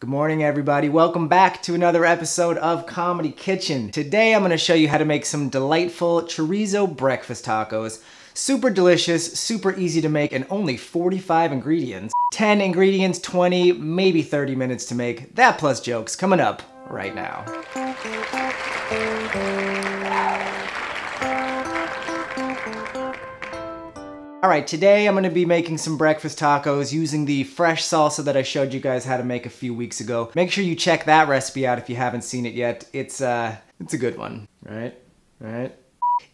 Good morning, everybody. Welcome back to another episode of Comedy Kitchen. Today, I'm gonna show you how to make some delightful chorizo breakfast tacos. Super delicious, super easy to make, and only 45 ingredients. 10 ingredients, 20, maybe 30 minutes to make. That plus jokes coming up right now. All right, today I'm gonna be making some breakfast tacos using the fresh salsa that I showed you guys how to make a few weeks ago. Make sure you check that recipe out if you haven't seen it yet. It's a good one, right? Right?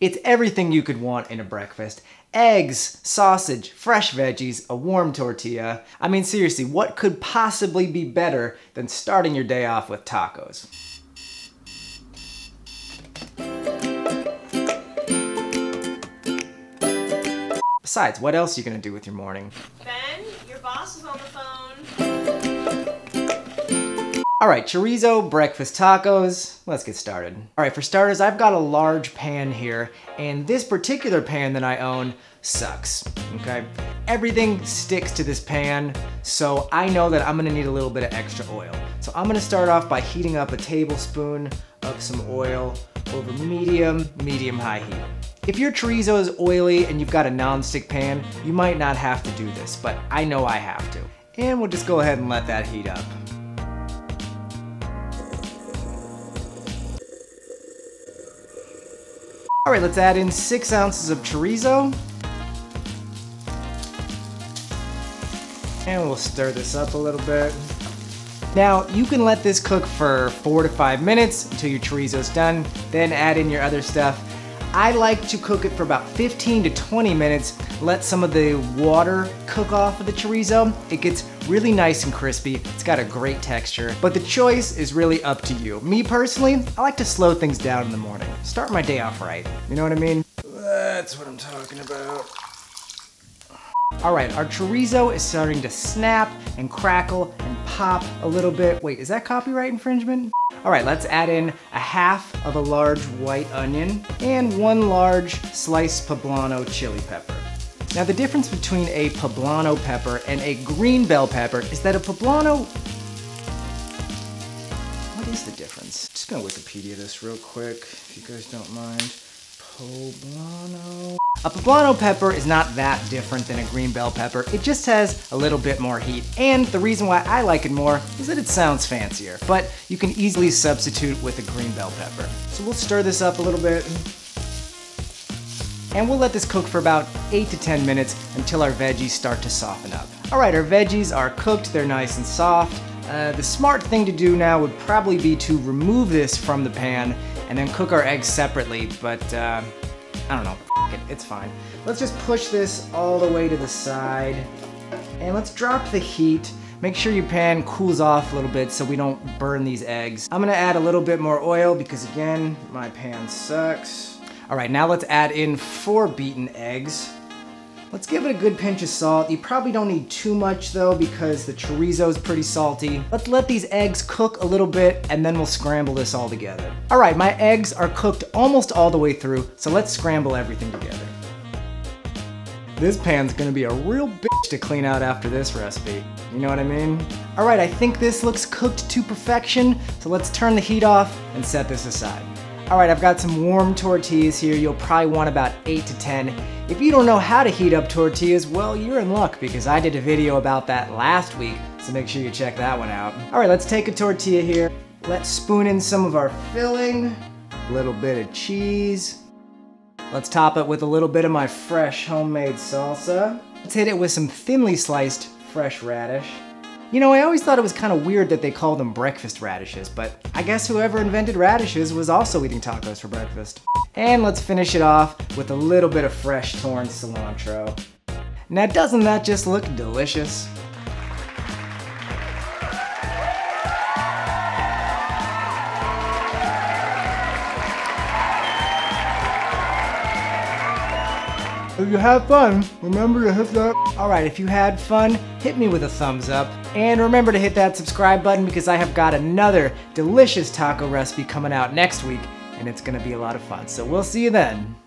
It's everything you could want in a breakfast. Eggs, sausage, fresh veggies, a warm tortilla. I mean, seriously, what could possibly be better than starting your day off with tacos? Besides, what else are you gonna do with your morning? Ben, your boss is on the phone. All right, chorizo breakfast tacos. Let's get started. All right, for starters, I've got a large pan here, and this particular pan that I own sucks, okay? Everything sticks to this pan, so I know that I'm gonna need a little bit of extra oil. So I'm gonna start off by heating up a tablespoon of some oil over medium-high heat. If your chorizo is oily and you've got a non-stick pan, you might not have to do this, but I know I have to. And we'll just go ahead and let that heat up. All right, let's add in 6 ounces of chorizo. And we'll stir this up a little bit. Now, you can let this cook for 4 to 5 minutes until your chorizo's done, then add in your other stuff. I like to cook it for about 15 to 20 minutes, let some of the water cook off of the chorizo. It gets really nice and crispy, it's got a great texture, but the choice is really up to you. Me personally, I like to slow things down in the morning, start my day off right, you know what I mean? That's what I'm talking about. All right, our chorizo is starting to snap and crackle and pop a little bit. Wait, is that copyright infringement? All right, let's add in a half of a large white onion and one large sliced poblano chili pepper. Now, the difference between a poblano pepper and a green bell pepper is that a poblano... What is the difference? I'm just gonna Wikipedia this real quick, if you guys don't mind. Poblano. A poblano pepper is not that different than a green bell pepper. It just has a little bit more heat. And the reason why I like it more is that it sounds fancier, but you can easily substitute with a green bell pepper. So we'll stir this up a little bit. And we'll let this cook for about 8 to 10 minutes until our veggies start to soften up. All right, our veggies are cooked. They're nice and soft. The smart thing to do now would probably be to remove this from the pan and then cook our eggs separately, but I don't know. It's fine. Let's just push this all the way to the side and let's drop the heat. Make sure your pan cools off a little bit so we don't burn these eggs. I'm gonna add a little bit more oil because again, my pan sucks. All right, now let's add in 4 beaten eggs. Let's give it a good pinch of salt. You probably don't need too much though because the chorizo is pretty salty. Let's let these eggs cook a little bit and then we'll scramble this all together. All right, my eggs are cooked almost all the way through, so let's scramble everything together. This pan's gonna be a real bitch to clean out after this recipe. You know what I mean? All right, I think this looks cooked to perfection, so let's turn the heat off and set this aside. All right, I've got some warm tortillas here. You'll probably want about 8 to 10. If you don't know how to heat up tortillas, well, you're in luck because I did a video about that last week, so make sure you check that one out. All right, let's take a tortilla here. Let's spoon in some of our filling, a little bit of cheese. Let's top it with a little bit of my fresh homemade salsa. Let's hit it with some thinly sliced fresh radish. You know, I always thought it was kind of weird that they called them breakfast radishes, but I guess whoever invented radishes was also eating tacos for breakfast. And let's finish it off with a little bit of fresh torn cilantro. Now, doesn't that just look delicious? If you had fun, remember to hit that. All right, if you had fun, hit me with a thumbs up. And remember to hit that subscribe button because I have got another delicious taco recipe coming out next week and it's gonna be a lot of fun. So we'll see you then.